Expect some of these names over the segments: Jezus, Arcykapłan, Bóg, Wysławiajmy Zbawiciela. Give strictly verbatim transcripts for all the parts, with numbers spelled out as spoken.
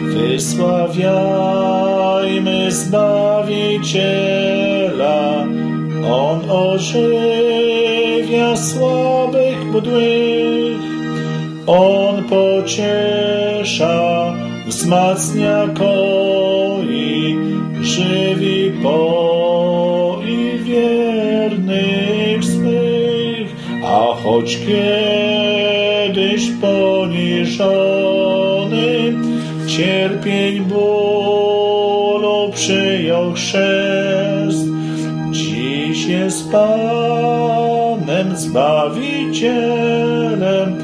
Wysławiajmy Zbawiciela, On ożywia słabych, mdłych, On pociesza, wzmacnia koi, żywi po i wiernych swych, a choć kiedyś poniżony, cierpień bólu przyjął chrzest, dziś jest Panem Zbawicielem,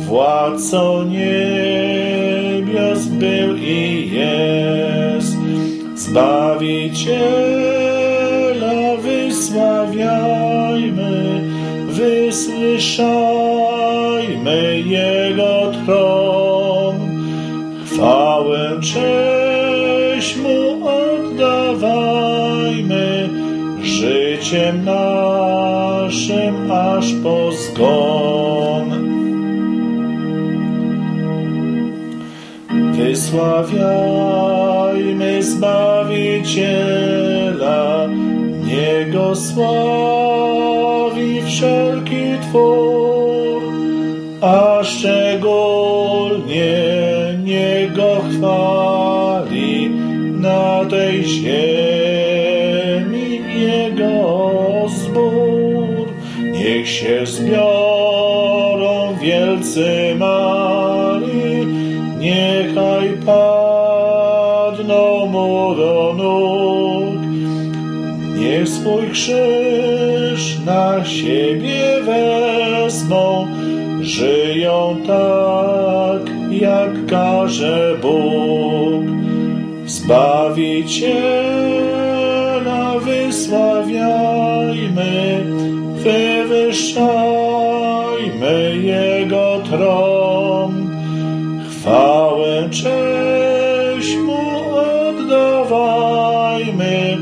władcą niebios był i jest. Zbawiciela wysławiajmy, wysłyszajmy Jego tron, chwałę, cześć Mu oddawajmy, życiem naszym aż po zgon. Wysławiajmy Zbawiciela, Niego sławi wszelki twór, a szczególnie Niego chwali na tej ziemi Jego zbór. Niech się zbiorą wielcy mali, niechaj padną Mu do nóg, niech swój krzyż na siebie wezmą, żyją tak, jak każe Bóg. Zbawiciela wysławiajmy, wywyższajmy Jego tron, chwałę, cześć Mu oddawajmy,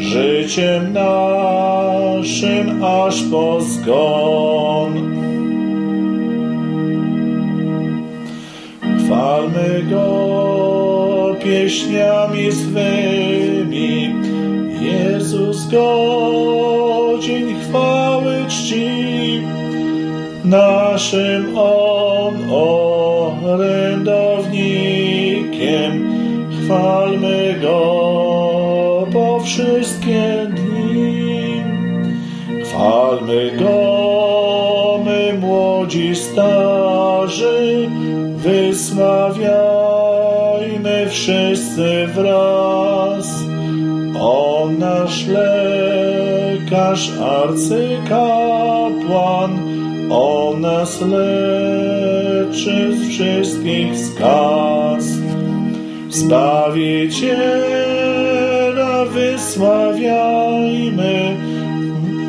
życiem naszym aż po zgon. Chwalmy Go pieśniami swymi, Jezus godzin chwały czci, naszym On orędownikiem, chwalmy Go po wszystkie dni. Chwalmy Go my młodzi, starzy, wysławiajmy wszyscy wraz. On nasz lekarz, arcykapłan, On nas leczy z wszystkich skaz. Zbawiciela wysławiajmy,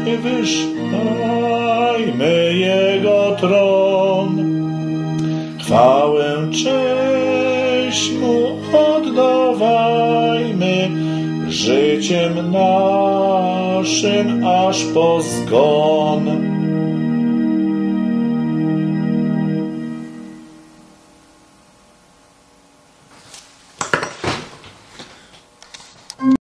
wywyższajmy Jego tron, chwałę, cześć Mu oddawajmy, życiem naszym aż po zgon.